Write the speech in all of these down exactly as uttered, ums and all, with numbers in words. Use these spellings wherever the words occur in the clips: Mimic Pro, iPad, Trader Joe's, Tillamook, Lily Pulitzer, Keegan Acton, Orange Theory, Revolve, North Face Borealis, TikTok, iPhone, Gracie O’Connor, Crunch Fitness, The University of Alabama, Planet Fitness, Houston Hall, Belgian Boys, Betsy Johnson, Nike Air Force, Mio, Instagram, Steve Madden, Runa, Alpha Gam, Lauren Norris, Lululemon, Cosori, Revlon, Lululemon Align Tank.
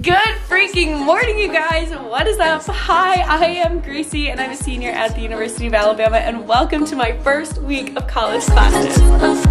Good freaking morning, you guys. What is up? Hi, I am Gracie and I'm a senior at the University of Alabama, and welcome to my first week of college classes.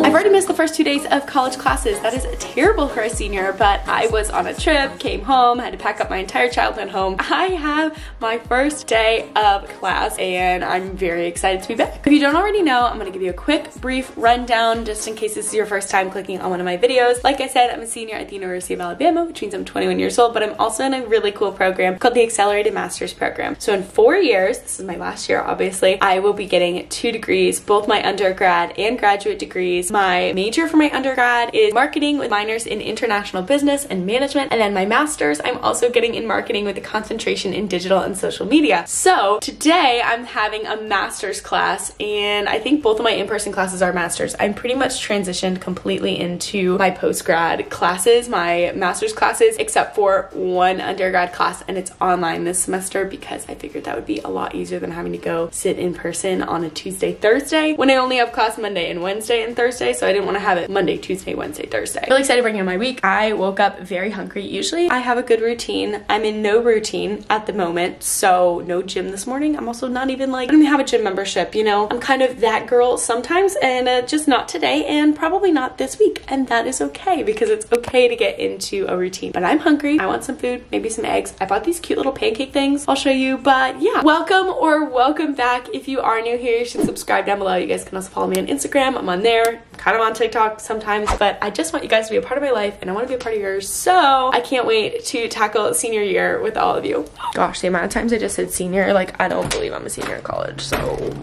I've already missed the first two days of college classes. That is terrible for a senior, but I was on a trip, came home, had to pack up my entire childhood home. I have my first day of class and I'm very excited to be back. If you don't already know, I'm gonna give you a quick, brief rundown just in case this is your first time clicking on one of my videos. Like I said, I'm a senior at the University of Alabama, which means I'm twenty-one years old, but I'm also in a really cool program called the Accelerated Master's Program. So in four years, this is my last year obviously, I will be getting two degrees, both my undergrad and graduate degrees. My My major for my undergrad is marketing with minors in international business and management, and then my master's I'm also getting in marketing with a concentration in digital and social media. So today I'm having a master's class, and I think both of my in-person classes are master's. I'm pretty much transitioned completely into my post-grad classes, my master's classes, except for one undergrad class, and it's online this semester because I figured that would be a lot easier than having to go sit in person on a Tuesday, Thursday when I only have class Monday and Wednesday and Thursday. So I didn't want to have it Monday, Tuesday, Wednesday, Thursday. Really excited to bring in my week. I woke up very hungry. Usually I have a good routine. I'm in no routine at the moment, so no gym this morning. I'm also not even like, I don't even have a gym membership, you know? I'm kind of that girl sometimes, and uh, just not today and probably not this week. And that is okay because it's okay to get into a routine. But I'm hungry. I want some food, maybe some eggs. I bought these cute little pancake things. I'll show you, but yeah. Welcome or welcome back. If you are new here, you should subscribe down below. You guys can also follow me on Instagram. I'm on there. Kind of on TikTok sometimes, but I just want you guys to be a part of my life and I want to be a part of yours, so I can't wait to tackle senior year with all of you. Gosh, the amount of times I just said senior, like I don't believe I'm a senior in college. So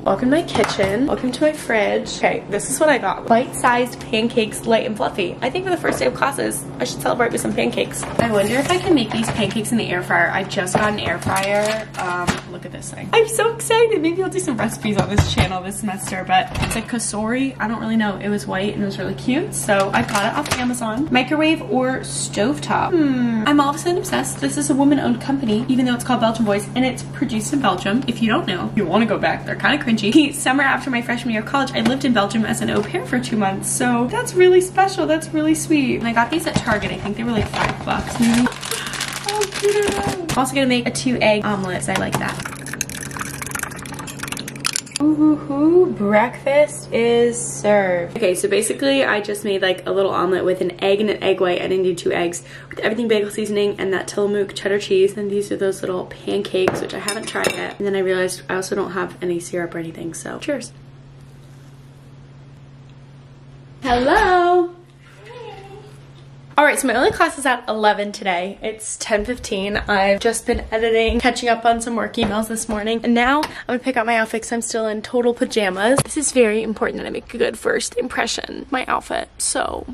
welcome to my kitchen, welcome to my fridge. Okay, this is what I got. Bite-sized pancakes, light and fluffy. I think for the first day of classes, I should celebrate with some pancakes. I wonder if I can make these pancakes in the air fryer. I just got an air fryer. Um, look at this thing. I'm so excited. Maybe I'll do some recipes on this channel this semester, but it's a Cosori. I don't really know. It was white and it was really cute, so I got it off Amazon. Microwave or stovetop? Hmm. I'm all of a sudden obsessed. This is a woman-owned company, even though it's called Belgian Boys, and it's produced in Belgium. If you don't know, you want to go back. They're kind of cringy. Summer after my freshman year of college, I lived in Belgium as an au pair for two months, so that's really special. That's really sweet. And I got these at Target. I think they were like five bucks. Maybe. Oh, cute are those? I'm also gonna make a two-egg omelet, because I like that. Ooh, breakfast is served. Okay, so basically I just made like a little omelet with an egg and an egg white, and I need two eggs with everything bagel seasoning and that Tillamook cheddar cheese. And these are those little pancakes, which I haven't tried yet. And then I realized I also don't have any syrup or anything, so cheers. Hello. All right, so my only class is at eleven today. It's ten fifteen. I've just been editing, catching up on some work emails this morning, and now I'm gonna pick out my outfit because I'm still in total pajamas. This is very important that I make a good first impression, my outfit, so.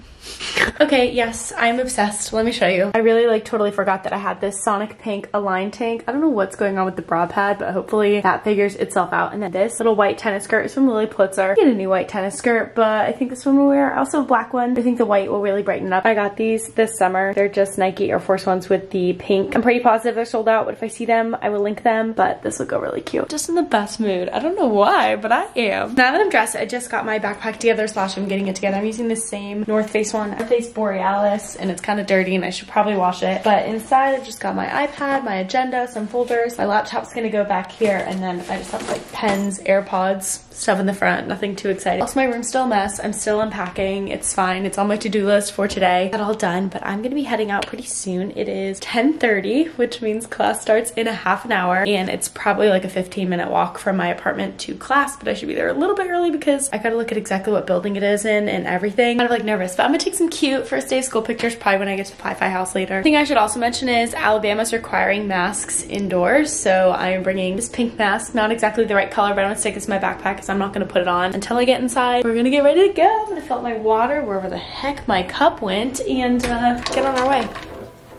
Okay, yes, I'm obsessed. Let me show you. I really like totally forgot that I had this Sonic Pink Align tank. I don't know what's going on with the bra pad, but hopefully that figures itself out. And then this little white tennis skirt is from Lily Pulitzer. I get a new white tennis skirt, but I think this one will wear. I also have a black one. I think the white will really brighten up. I got these this summer. They're just Nike Air Force ones with the pink. I'm pretty positive they're sold out, but if I see them, I will link them, but this will go really cute. Just in the best mood. I don't know why, but I am. Now that I'm dressed, I just got my backpack together slash I'm getting it together. I'm using the same North Face one, North Face Borealis, and it's kind of dirty and I should probably wash it, but inside I've just got my iPad, my agenda, some folders, my laptop's gonna go back here, and then I just have like pens, AirPods, stuff in the front, nothing too exciting. Also, my room's still a mess. I'm still unpacking. It's fine. It's on my to-do list for today. Got all done, but I'm gonna be heading out pretty soon. It is ten thirty, which means class starts in a half an hour, and it's probably like a fifteen minute walk from my apartment to class, but I should be there a little bit early because I gotta look at exactly what building it is in and everything. Kind of like nervous, but I'm I'm gonna take some cute first day of school pictures probably when I get to the Pi Phi house later. Thing I should also mention is Alabama's requiring masks indoors, so I am bringing this pink mask, not exactly the right color, but I'm gonna stick this in my backpack because I'm not gonna put it on until I get inside. We're gonna get ready to go. I'm gonna fill up my water wherever the heck my cup went and uh, get on our way.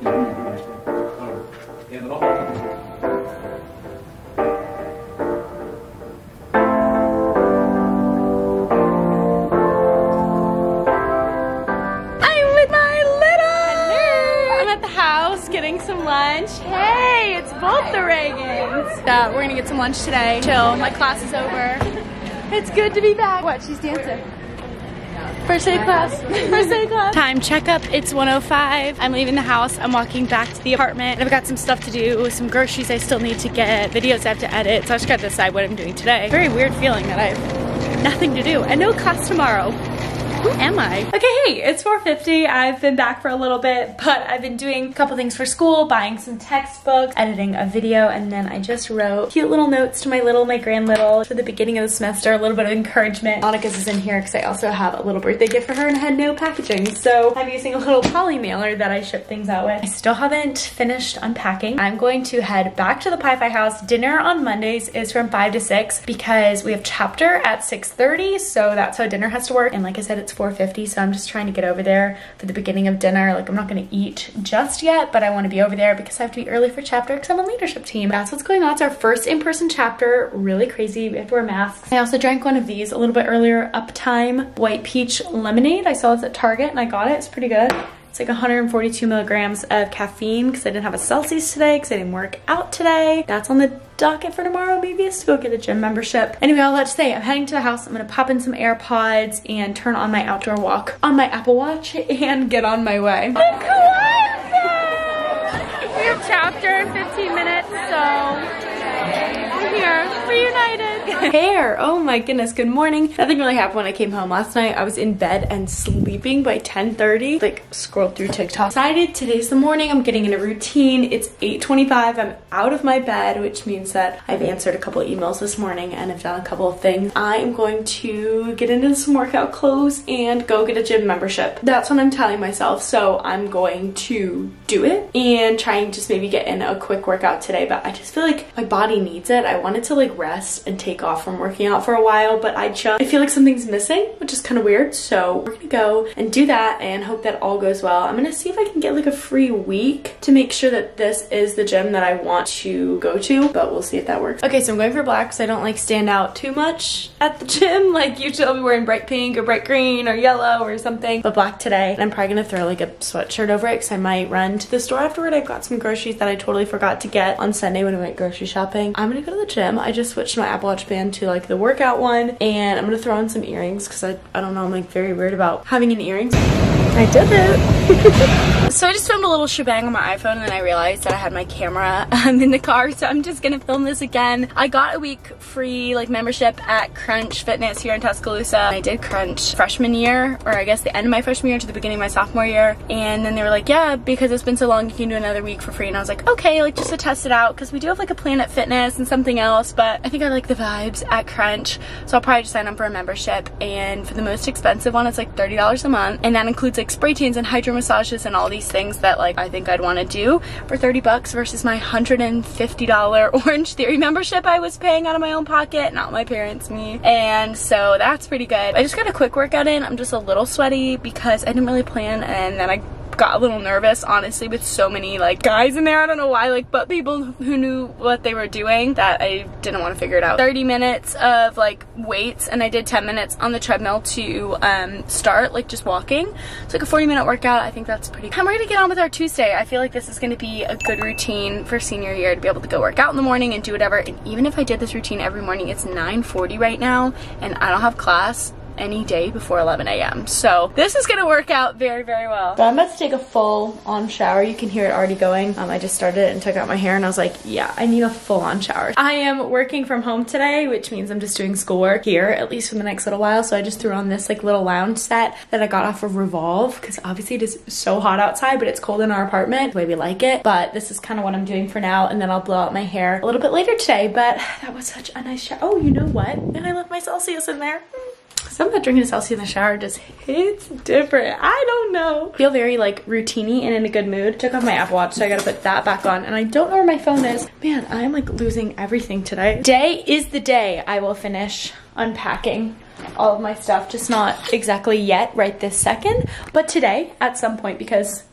Mm-hmm. Some lunch. Hey, it's both the Reagans. Uh, we're gonna get some lunch today. Chill. My class is over. It's good to be back. What? She's dancing. First day class. First day class. Time checkup. It's one oh five. I'm leaving the house. I'm walking back to the apartment. I've got some stuff to do, some groceries I still need to get, videos I have to edit, so I just gotta decide what I'm doing today. Very weird feeling that I have nothing to do and no class tomorrow. Who am I? Okay, hey, it's four fifty. I've been back for a little bit, but I've been doing a couple things for school, buying some textbooks, editing a video, and then I just wrote cute little notes to my little, my grand little for the beginning of the semester, a little bit of encouragement. Monica's is in here because I also have a little birthday gift for her and I had no packaging, so I'm using a little poly mailer that I ship things out with. I still haven't finished unpacking. I'm going to head back to the Pi Phi house. Dinner on Mondays is from five to six because we have chapter at six thirty, so that's how dinner has to work, and like I said, it's four fifty, so I'm just trying to get over there for the beginning of dinner. Like, I'm not gonna eat just yet, but I want to be over there because I have to be early for chapter because I'm on leadership team. That's what's going on. It's our first in-person chapter. Really crazy. We have to wear masks. I also drank one of these a little bit earlier, Uptime White Peach Lemonade. I saw this at Target and I got it. It's pretty good. It's like one hundred forty-two milligrams of caffeine because I didn't have a Celsius today because I didn't work out today. That's on the docket for tomorrow. Maybe it's to go get a gym membership. Anyway, all that to say, I'm heading to the house. I'm gonna pop in some AirPods and turn on my outdoor walk on my Apple Watch and get on my way. The Kalasa! We have chapter in fifteen minutes, so we're here. We're united. Hair. Oh my goodness. Good morning. Nothing really happened when I came home last night. I was in bed and sleeping by ten thirty. Like, scrolled through TikTok. Decided today's the morning. I'm getting in a routine. It's eight twenty-five. I'm out of my bed, which means that I've answered a couple emails this morning and I've done a couple of things. I am going to get into some workout clothes and go get a gym membership. That's what I'm telling myself. So I'm going to do it and try and just maybe get in a quick workout today. But I just feel like my body needs it. I wanted to like rest and take off from working out for a while, but I just I feel like something's missing, which is kind of weird, so we're gonna go and do that and hope that all goes well. I'm gonna see if I can get like a free week to make sure that this is the gym that I want to go to, but we'll see if that works. Okay, so I'm going for black because I don't like stand out too much at the gym. Like, usually I'll be wearing bright pink or bright green or yellow or something, but black today. And I'm probably gonna throw like a sweatshirt over it because I might run to the store afterward. I've got some groceries that I totally forgot to get on Sunday when I went grocery shopping. I'm gonna go to the gym. I just switched my Apple Watch band to like the workout one, and I'm gonna throw on some earrings because I, I don't know, I'm like very weird about having an earrings. I did it. So I just filmed a little shebang on my iPhone and then I realized that I had my camera um, in the car, so I'm just gonna film this again. I got a week free like membership at Crunch Fitness here in Tuscaloosa. I did Crunch freshman year, or I guess the end of my freshman year to the beginning of my sophomore year, and then they were like, yeah, because it's been so long, you can do another week for free, and I was like, okay, like just to test it out because we do have like a Planet Fitness and something else, but I think I like the vibes at Crunch, so I'll probably just sign up for a membership. And for the most expensive one, it's like thirty dollars a month, and that includes like spray tans and hydro massages and all these things that like I think I'd want to do for thirty bucks versus my one hundred fifty dollar Orange Theory membership I was paying out of my own pocket, not my parents, me. And so that's pretty good. I just got a quick workout in. I'm just a little sweaty because I didn't really plan, and then I got a little nervous, honestly, with so many like guys in there. I don't know why, like, but people who knew what they were doing that I didn't want to figure it out. thirty minutes of like weights, and I did ten minutes on the treadmill to um, start like just walking. It's like a forty minute workout. I think that's pretty good. And we're gonna get on with our Tuesday. I feel like this is gonna be a good routine for senior year to be able to go work out in the morning and do whatever. And even if I did this routine every morning, it's nine forty right now and I don't have class any day before eleven a m So this is gonna work out very, very well. So I'm about to take a full on shower. You can hear it already going. Um, I just started it and took out my hair and I was like, yeah, I need a full on shower. I am working from home today, which means I'm just doing schoolwork here, at least for the next little while. So I just threw on this like little lounge set that I got off of Revolve because obviously it is so hot outside, but it's cold in our apartment, the way we like it. But this is kind of what I'm doing for now, and then I'll blow out my hair a little bit later today. But that was such a nice shower. Oh, you know what? And I left my Celsius in there. Something about drinking a Celsius in the shower just hits different. I don't know. I feel very like routine-y and in a good mood. Took off my Apple Watch, so I gotta put that back on. And I don't know where my phone is. Man, I'm like losing everything today. Day is the day I will finish unpacking all of my stuff. Just not exactly yet, right this second, but today at some point, because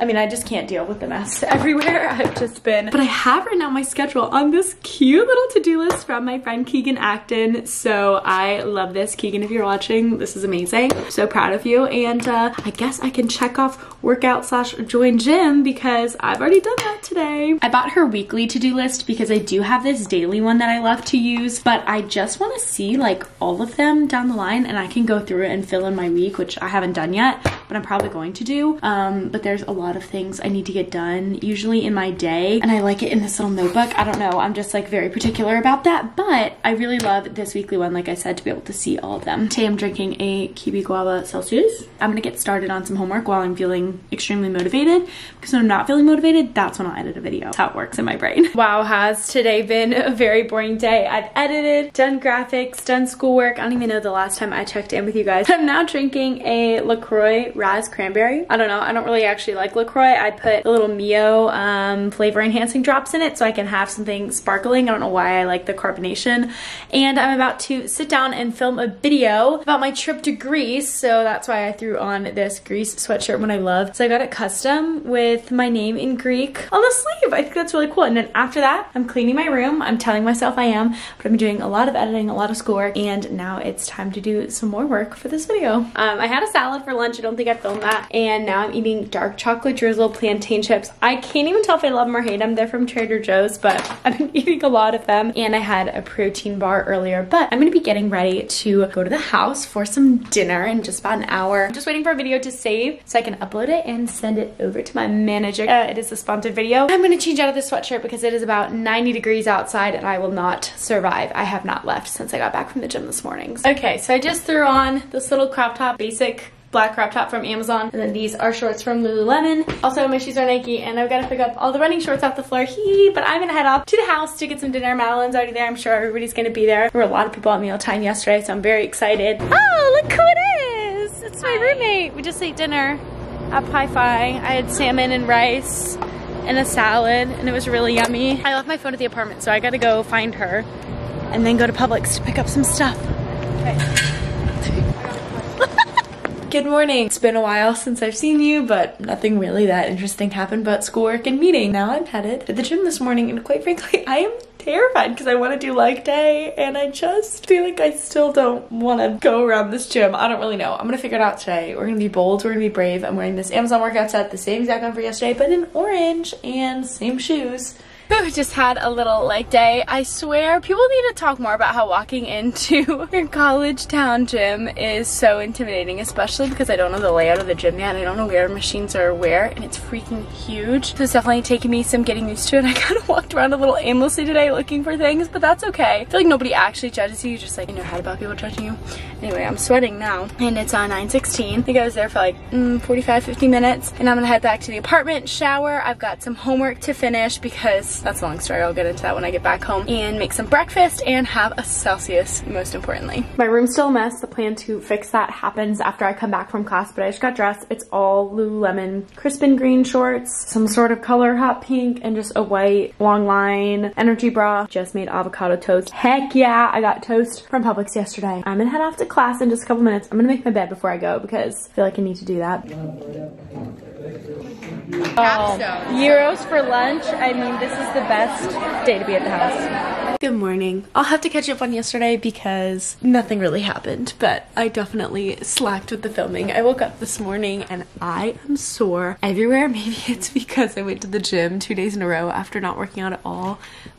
I mean, I just can't deal with the mess everywhere I've just been. But I have written out my schedule on this cute little to-do list from my friend Keegan Acton. So I love this. Keegan, if you're watching, this is amazing. So proud of you. And uh, I guess I can check off workout slash join gym because I've already done that today. I bought her weekly to-do list because I do have this daily one that I love to use, but I just want to see like all of them down the line and I can go through it and fill in my week, which I haven't done yet, but I'm probably going to do. Um, but there's a lot of things I need to get done usually in my day, and I like it in this little notebook. I don't know, I'm just like very particular about that, but I really love this weekly one, like I said, to be able to see all of them. Today I'm drinking a kiwi guava Celsius. I'm gonna get started on some homework while I'm feeling extremely motivated, because when I'm not feeling motivated, that's when I'll edit a video. That's how it works in my brain. Wow, has today been a very boring day. I've edited, done graphics, done schoolwork. I don't even know the last time I checked in with you guys. I'm now drinking a LaCroix Raz Cranberry. I don't know, I don't really actually like LaCroix. I put the little Mio um, flavor enhancing drops in it so I can have something sparkling. I don't know why I like the carbonation. And I'm about to sit down and film a video about my trip to Greece, so that's why I threw on this Greece sweatshirt, when I love. So I got it custom with my name in Greek on the sleeve. I think that's really cool. And then after that, I'm cleaning my room. I'm telling myself I am, but I'm doing a lot of editing, a lot of schoolwork, and now it's time to do some more work for this video. Um, I had a salad for lunch. I don't think I filmed that. And now I'm eating dark chocolate chocolate drizzle plantain chips. I can't even tell if I love them or hate them. They're from Trader Joe's, but I've been eating a lot of them, and I had a protein bar earlier, but I'm gonna be getting ready to go to the house for some dinner in just about an hour. I'm just waiting for a video to save so I can upload it and send it over to my manager. Uh, it is a sponsored video. I'm gonna change out of this sweatshirt because it is about ninety degrees outside and I will not survive. I have not left since I got back from the gym this morning. Okay, so I just threw on this little crop top, basic black crop top from Amazon, and then these are shorts from Lululemon. Also, my shoes are Nike, and I've got to pick up all the running shorts off the floor, hee, but I'm gonna head off to the house to get some dinner. Madeline's already there, I'm sure everybody's gonna be there. There were a lot of people at mealtime yesterday, so I'm very excited. Oh, look who it is! It's my roommate! We just ate dinner at Pi Phi. I had salmon and rice and a salad, and it was really yummy. I left my phone at the apartment, so I gotta go find her, and then go to Publix to pick up some stuff. Okay. Good morning. It's been a while since I've seen you, but nothing really that interesting happened but schoolwork and meeting. Now I'm headed to the gym this morning, and quite frankly, I am terrified because I want to do leg day, and I just feel like I still don't want to go around this gym. I don't really know. I'm going to figure it out today. We're going to be bold. We're going to be brave. I'm wearing this Amazon workout set, the same exact one for yesterday, but in orange and same shoes. Just had a little leg day. I swear, people need to talk more about how walking into your college town gym is so intimidating, especially because I don't know the layout of the gym yet, and I don't know where machines are where, and it's freaking huge. So it's definitely taken me some getting used to it. I kind of walked around a little aimlessly today looking for things, but that's okay. I feel like nobody actually judges you, you just like in your head about people judging you. Anyway, I'm sweating now, and it's on nine sixteen. I think I was there for like mm, forty-five, fifty minutes, and I'm gonna head back to the apartment, shower. I've got some homework to finish because that's a long story, I'll get into that when I get back home, and make some breakfast and have a Celsius, most importantly. My room's still a mess. The plan to fix that happens after I come back from class, but I just got dressed. It's all Lululemon Crispin green shorts, some sort of color hot pink, and just a white long line energy bra. Just made avocado toast. Heck yeah, I got toast from Publix yesterday. I'm gonna head off to class in just a couple minutes. I'm gonna make my bed before I go because I feel like I need to do that. Oh, euros for lunch. I mean, this is the best day to be at the house. Good morning. I'll have to catch up on yesterday because nothing really happened, but I definitely slacked with the filming. I woke up this morning and I am sore everywhere. Maybe it's because I went to the gym two days in a row after not working out at all.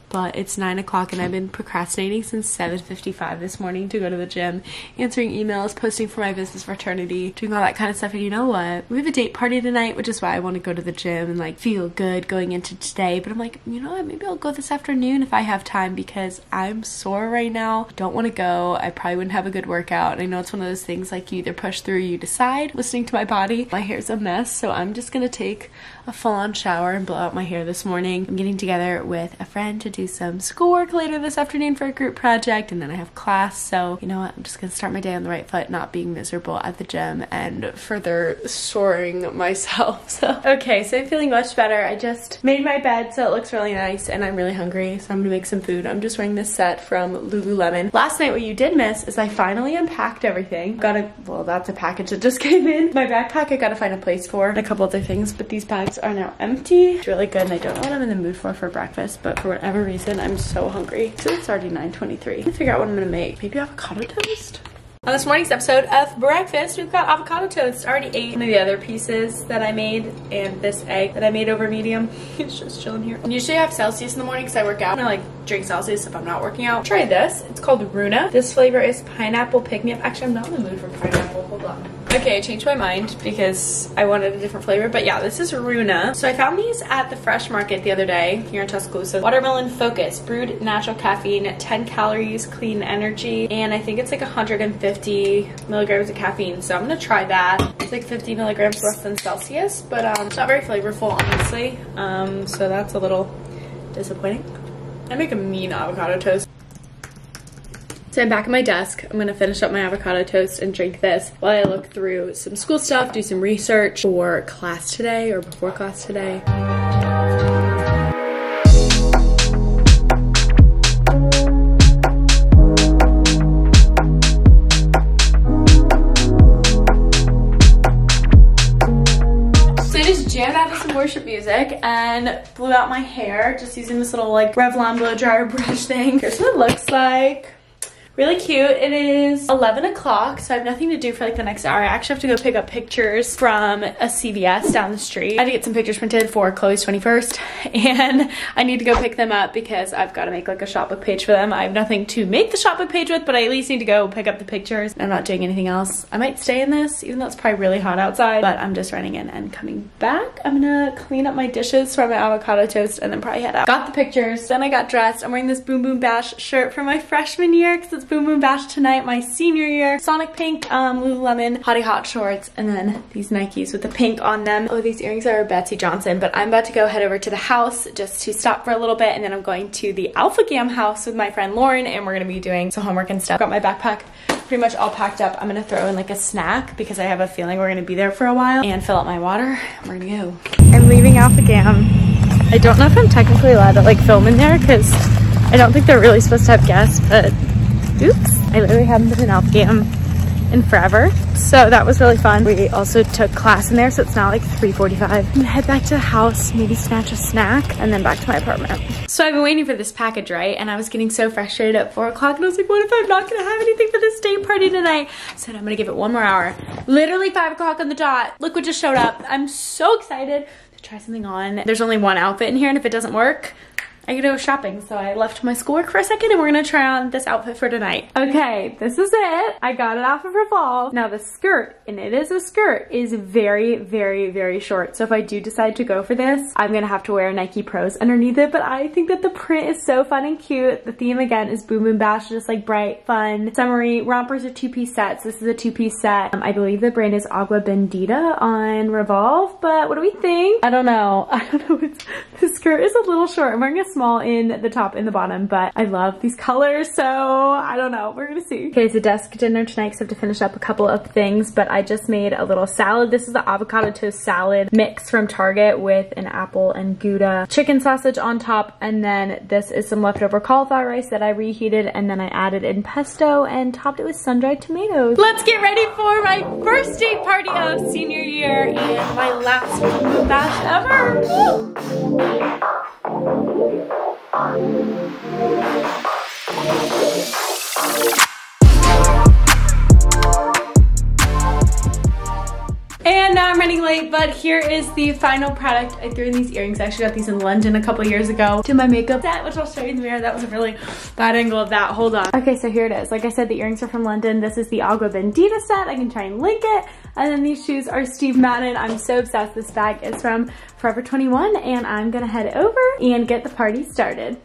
But it's nine o'clock and I've been procrastinating since seven fifty-five this morning to go to the gym, answering emails, posting for my business fraternity, doing all that kind of stuff. And you know what? We have a date party tonight, which is why I want to go to the gym and like feel good going into today. But I'm like, you know what? Maybe I'll go this afternoon if I have time because I'm sore right now. Don't want to go. I probably wouldn't have a good workout. And I know it's one of those things like you either push through or you decide. Listening to my body, my hair's a mess. So I'm just going to take a full-on shower and blow out my hair this morning. I'm getting together with a friend to do do some schoolwork later this afternoon for a group project, and then I have class. So you know what, I'm just gonna start my day on the right foot, not being miserable at the gym and further soaring myself. So okay, so I'm feeling much better. I just made my bed, so it looks really nice, and I'm really hungry, so I'm gonna make some food. I'm just wearing this set from Lululemon. Last night what you did miss is I finally unpacked everything. Got a, well, that's a package that just came in. My backpack I gotta find a place for, and a couple other things, but these bags are now empty. It's really good, and I don't know what I'm in the mood for for breakfast, but for whatever reason, I'm so hungry. So it's already nine twenty-three. I'm gonna figure out what I'm gonna make. Maybe avocado toast? On this morning's episode of breakfast, we've got avocado toast. I already ate one of the other pieces that I made and this egg that I made over medium. It's just chilling here. And usually I have Celsius in the morning because I work out. I like drink Celsius if I'm not working out. Try this. It's called Runa. This flavor is pineapple pick me up. Actually, I'm not in the mood for pineapple. Hold on. Okay, I changed my mind because I wanted a different flavor, but yeah, this is Runa. So I found these at the Fresh Market the other day here in Tuscaloosa. Watermelon Focus, brewed natural caffeine, ten calories, clean energy, and I think it's like one hundred fifty milligrams of caffeine, so I'm gonna try that. It's like fifty milligrams less than Celsius, but um, it's not very flavorful, honestly, um, so that's a little disappointing. I make a mean avocado toast. So I'm back at my desk. I'm gonna finish up my avocado toast and drink this while I look through some school stuff, do some research for class today or before class today. Worship music and blew out my hair just using this little like Revlon blow dryer brush thing. Here's what it looks like. Really cute. It is eleven o'clock, so I have nothing to do for like the next hour. I actually have to go pick up pictures from a C V S down the street. I had to get some pictures printed for Chloe's twenty-first, and I need to go pick them up because I've got to make like a shopbook page for them. I have nothing to make the shopbook page with, but I at least need to go pick up the pictures. I'm not doing anything else. I might stay in this, even though it's probably really hot outside, but I'm just running in and coming back. I'm gonna clean up my dishes for my avocado toast and then probably head out. Got the pictures, then I got dressed. I'm wearing this Boom Boom Bash shirt from my freshman year because it's Boom Boom Bash tonight, my senior year. Sonic pink, um, Lululemon, Hottie Hot shorts, and then these Nikes with the pink on them. Oh, these earrings are Betsy Johnson, but I'm about to go head over to the house just to stop for a little bit, and then I'm going to the Alpha Gam house with my friend Lauren, and we're gonna be doing some homework and stuff. Got my backpack pretty much all packed up. I'm gonna throw in like a snack because I have a feeling we're gonna be there for a while, and fill up my water. We're gonna go. I'm leaving Alpha Gam. I don't know if I'm technically allowed to like film in there because I don't think they're really supposed to have guests, but oops, I literally haven't been in Alpha Gam in forever. So that was really fun. We also took class in there, so it's now like three forty-five. I'm gonna head back to the house, maybe snatch a snack, and then back to my apartment. So I've been waiting for this package, right? And I was getting so frustrated at four o'clock, and I was like, what if I'm not gonna have anything for this day party tonight? I said, I'm gonna give it one more hour. Literally five o'clock on the dot. Look what just showed up. I'm so excited to try something on. There's only one outfit in here, and if it doesn't work, I gotta go shopping, so I left my schoolwork for a second, and we're gonna try on this outfit for tonight. Okay, this is it. I got it off of Revolve. Now the skirt, and it is a skirt, is very, very, very short. So if I do decide to go for this, I'm gonna have to wear Nike Pros underneath it, but I think that the print is so fun and cute. The theme again is Boom Boom Bash, just like bright, fun, summery. Rompers are two-piece sets. This is a two-piece set. Um, I believe the brand is Agua Bendita on Revolve, but what do we think? I don't know. I don't know. It's, the skirt is a little short. I'm wearing a small in the top and the bottom, but I love these colors, so I don't know, we're gonna see. Okay, so desk dinner tonight because I have to finish up a couple of things, but I just made a little salad. This is the avocado toast salad mix from Target with an apple and Gouda, chicken sausage on top, and then this is some leftover cauliflower rice that I reheated, and then I added in pesto and topped it with sun-dried tomatoes. Let's get ready for my first day party of senior year and my last bash ever. Woo! And now I'm running late, but here is the final product. I threw in these earrings. I actually got these in London a couple years ago. Did my makeup set, which I'll show you in the mirror. That was a really bad angle of that. Hold on. Okay, so here it is. Like I said, the earrings are from London. This is the Agua Bendita set. I can try and link it. And then these shoes are Steve Madden. I'm so obsessed. This bag is from Forever twenty-one, and I'm gonna head over and get the party started.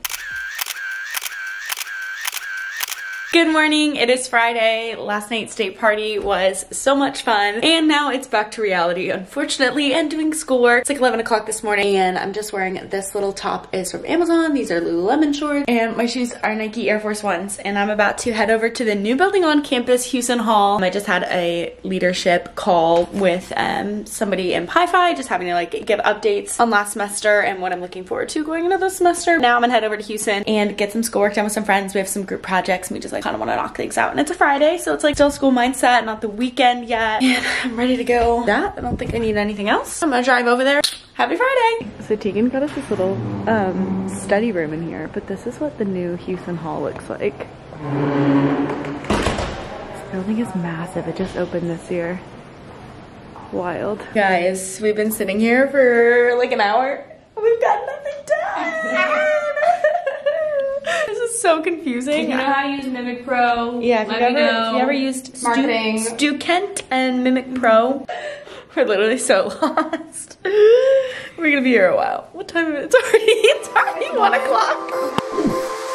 Good morning, it is Friday. Last night's date party was so much fun, and now it's back to reality, unfortunately, and doing schoolwork. It's like eleven o'clock this morning, and I'm just wearing this little top is from Amazon. These are Lululemon shorts, and my shoes are Nike Air Force Ones, and I'm about to head over to the new building on campus, Houston Hall. I just had a leadership call with um, somebody in Pi Phi, just having to like give updates on last semester and what I'm looking forward to going into this semester. Now I'm gonna head over to Houston and get some schoolwork done with some friends. We have some group projects, and we just like kind of want to knock things out, and it's a Friday, so it's like still school mindset, not the weekend yet, and I'm ready to go. That I don't think I need anything else. I'm gonna drive over there. Happy Friday. So Tegan got us this little um study room in here, but this is what the new Houston Hall looks like. This building is massive. It just opened this year. Wild. Guys, we've been sitting here for like an hour. We've got nothing done. This is so confusing. You know how to use Mimic Pro? Yeah, if, Let you, me ever, know. if you ever used Marketing. Stu, Stu Kent and Mimic Pro, we're literally so lost. We're gonna be here a while. What time is it? It's already, it's already one o'clock.